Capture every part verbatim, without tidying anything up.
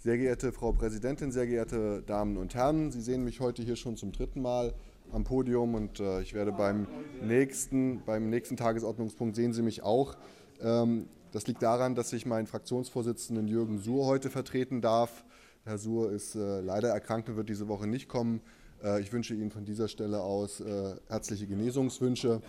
Sehr geehrte Frau Präsidentin, sehr geehrte Damen und Herren, Sie sehen mich heute hier schon zum dritten Mal am Podium und äh, ich werde beim nächsten, beim nächsten Tagesordnungspunkt, sehen Sie mich auch. Ähm, das liegt daran, dass ich meinen Fraktionsvorsitzenden Jürgen Suhr heute vertreten darf. Herr Suhr ist äh, leider erkrankt und wird diese Woche nicht kommen. Äh, ich wünsche Ihnen von dieser Stelle aus äh, herzliche Genesungswünsche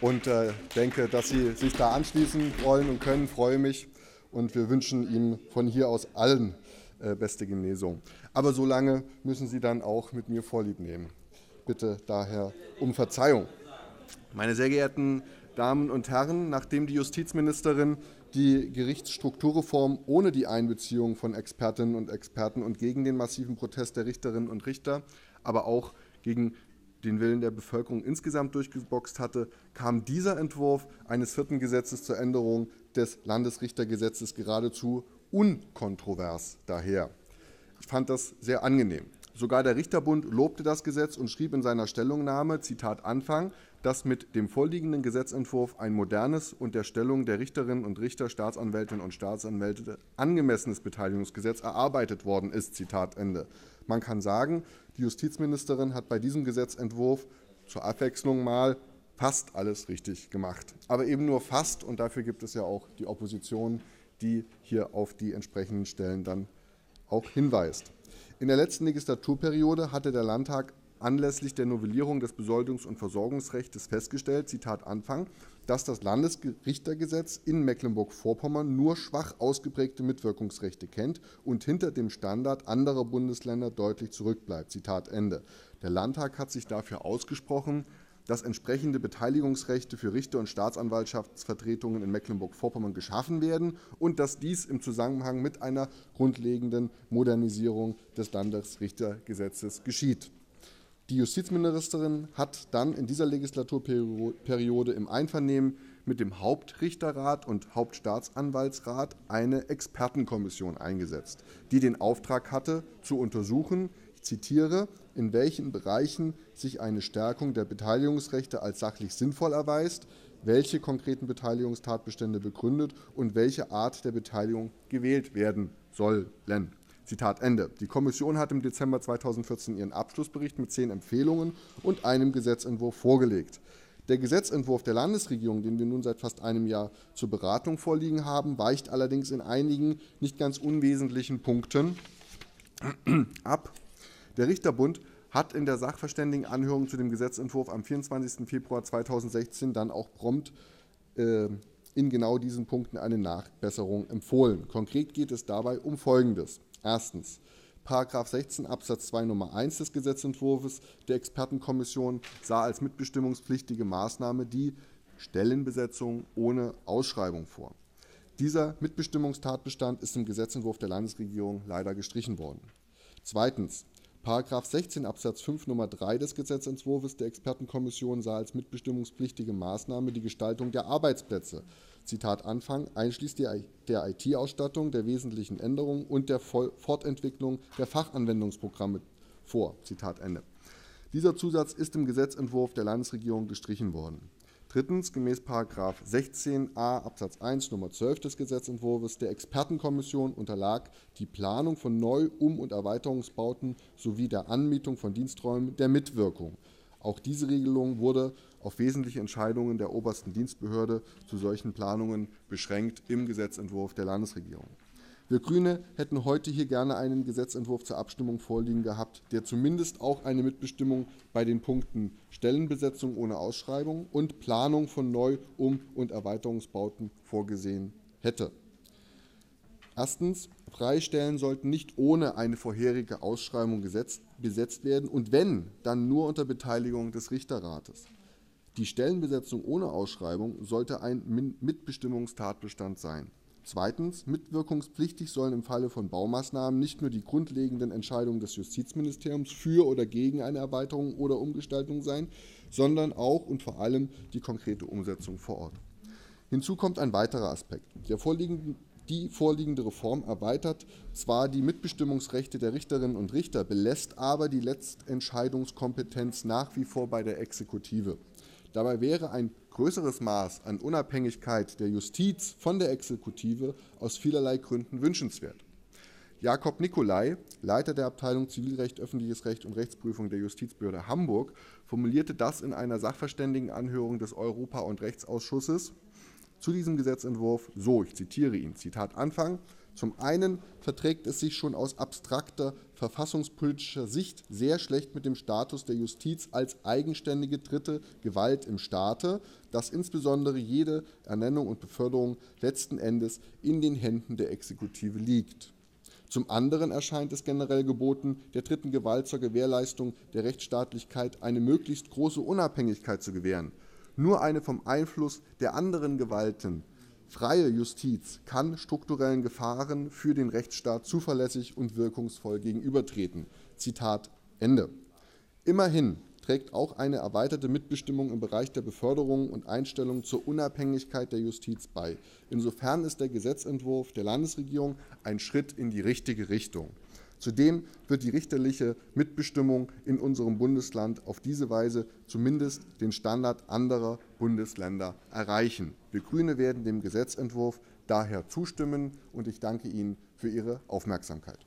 und äh, denke, dass Sie sich da anschließen wollen und können. Freue mich. Und wir wünschen ihm von hier aus allen äh, beste Genesung. Aber so lange müssen Sie dann auch mit mir Vorlieb nehmen. Bitte daher um Verzeihung. Meine sehr geehrten Damen und Herren, nachdem die Justizministerin die Gerichtsstrukturreform ohne die Einbeziehung von Expertinnen und Experten und gegen den massiven Protest der Richterinnen und Richter, aber auch gegen den Willen der Bevölkerung insgesamt durchgeboxt hatte, kam dieser Entwurf eines vierten Gesetzes zur Änderung des Landesrichtergesetzes geradezu unkontrovers daher. Ich fand das sehr angenehm. Sogar der Richterbund lobte das Gesetz und schrieb in seiner Stellungnahme, Zitat Anfang, dass mit dem vorliegenden Gesetzentwurf ein modernes und der Stellung der Richterinnen und Richter, Staatsanwältinnen und Staatsanwälte angemessenes Beteiligungsgesetz erarbeitet worden ist, Zitat Ende. Man kann sagen, die Justizministerin hat bei diesem Gesetzentwurf zur Abwechslung mal fast alles richtig gemacht. Aber eben nur fast, und dafür gibt es ja auch die Opposition, die hier auf die entsprechenden Stellen dann auch hinweist. In der letzten Legislaturperiode hatte der Landtag anlässlich der Novellierung des Besoldungs- und Versorgungsrechts festgestellt, Zitat Anfang, dass das Landesrichtergesetz in Mecklenburg-Vorpommern nur schwach ausgeprägte Mitwirkungsrechte kennt und hinter dem Standard anderer Bundesländer deutlich zurückbleibt, Zitat Ende. Der Landtag hat sich dafür ausgesprochen, dass entsprechende Beteiligungsrechte für Richter und Staatsanwaltschaftsvertretungen in Mecklenburg-Vorpommern geschaffen werden und dass dies im Zusammenhang mit einer grundlegenden Modernisierung des Landesrichtergesetzes geschieht. Die Justizministerin hat dann in dieser Legislaturperiode im Einvernehmen mit dem Hauptrichterrat und Hauptstaatsanwaltsrat eine Expertenkommission eingesetzt, die den Auftrag hatte, zu untersuchen, ich zitiere, in welchen Bereichen sich eine Stärkung der Beteiligungsrechte als sachlich sinnvoll erweist, welche konkreten Beteiligungstatbestände begründet und welche Art der Beteiligung gewählt werden sollen. Zitat Ende. Die Kommission hat im Dezember zweitausendvierzehn ihren Abschlussbericht mit zehn Empfehlungen und einem Gesetzentwurf vorgelegt. Der Gesetzentwurf der Landesregierung, den wir nun seit fast einem Jahr zur Beratung vorliegen haben, weicht allerdings in einigen nicht ganz unwesentlichen Punkten ab. Der Richterbund hat in der Sachverständigenanhörung zu dem Gesetzentwurf am vierundzwanzigsten Februar zweitausendsechzehn dann auch prompt äh, in genau diesen Punkten eine Nachbesserung empfohlen. Konkret geht es dabei um Folgendes. Erstens, Paragraph sechzehn Absatz zwei Nummer eins des Gesetzentwurfs der Expertenkommission sah als mitbestimmungspflichtige Maßnahme die Stellenbesetzung ohne Ausschreibung vor. Dieser Mitbestimmungstatbestand ist im Gesetzentwurf der Landesregierung leider gestrichen worden. Zweitens, Paragraph sechzehn Absatz fünf Nummer drei des Gesetzentwurfs der Expertenkommission sah als mitbestimmungspflichtige Maßnahme die Gestaltung der Arbeitsplätze. Zitat Anfang, einschließlich der I T-Ausstattung, der wesentlichen Änderungen und der Fortentwicklung der Fachanwendungsprogramme vor. Zitat Ende. Dieser Zusatz ist im Gesetzentwurf der Landesregierung gestrichen worden. Drittens, gemäß Paragraph sechzehn a Absatz eins Nummer zwölf des Gesetzentwurfs der Expertenkommission unterlag die Planung von Neu-, Um- und Erweiterungsbauten sowie der Anmietung von Diensträumen der Mitwirkung. Auch diese Regelung wurde auf wesentliche Entscheidungen der obersten Dienstbehörde zu solchen Planungen beschränkt im Gesetzentwurf der Landesregierung. Wir Grüne hätten heute hier gerne einen Gesetzentwurf zur Abstimmung vorliegen gehabt, der zumindest auch eine Mitbestimmung bei den Punkten Stellenbesetzung ohne Ausschreibung und Planung von Neu-, Um- und Erweiterungsbauten vorgesehen hätte. Erstens, Freistellen sollten nicht ohne eine vorherige Ausschreibung gesetzt, besetzt werden und wenn, dann nur unter Beteiligung des Richterrates. Die Stellenbesetzung ohne Ausschreibung sollte ein Mitbestimmungstatbestand sein. Zweitens, mitwirkungspflichtig sollen im Falle von Baumaßnahmen nicht nur die grundlegenden Entscheidungen des Justizministeriums für oder gegen eine Erweiterung oder Umgestaltung sein, sondern auch und vor allem die konkrete Umsetzung vor Ort. Hinzu kommt ein weiterer Aspekt. Der vorliegende Die vorliegende Reform erweitert zwar die Mitbestimmungsrechte der Richterinnen und Richter, belässt aber die Letztentscheidungskompetenz nach wie vor bei der Exekutive. Dabei wäre ein größeres Maß an Unabhängigkeit der Justiz von der Exekutive aus vielerlei Gründen wünschenswert. Jakob Nicolai, Leiter der Abteilung Zivilrecht, Öffentliches Recht und Rechtsprüfung der Justizbehörde Hamburg, formulierte das in einer Sachverständigenanhörung des Europa- und Rechtsausschusses zu diesem Gesetzentwurf so, ich zitiere ihn, Zitat Anfang: Zum einen verträgt es sich schon aus abstrakter verfassungspolitischer Sicht sehr schlecht mit dem Status der Justiz als eigenständige dritte Gewalt im Staate, dass insbesondere jede Ernennung und Beförderung letzten Endes in den Händen der Exekutive liegt. Zum anderen erscheint es generell geboten, der dritten Gewalt zur Gewährleistung der Rechtsstaatlichkeit eine möglichst große Unabhängigkeit zu gewähren. Nur eine vom Einfluss der anderen Gewalten freie Justiz kann strukturellen Gefahren für den Rechtsstaat zuverlässig und wirkungsvoll gegenübertreten. Zitat Ende. Immerhin trägt auch eine erweiterte Mitbestimmung im Bereich der Beförderung und Einstellung zur Unabhängigkeit der Justiz bei. Insofern ist der Gesetzentwurf der Landesregierung ein Schritt in die richtige Richtung. Zudem wird die richterliche Mitbestimmung in unserem Bundesland auf diese Weise zumindest den Standard anderer Bundesländer erreichen. Wir Grüne werden dem Gesetzentwurf daher zustimmen und ich danke Ihnen für Ihre Aufmerksamkeit.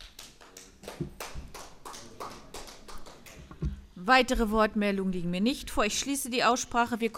Weitere Wortmeldungen liegen mir nicht vor. Ich schließe die Aussprache. Wir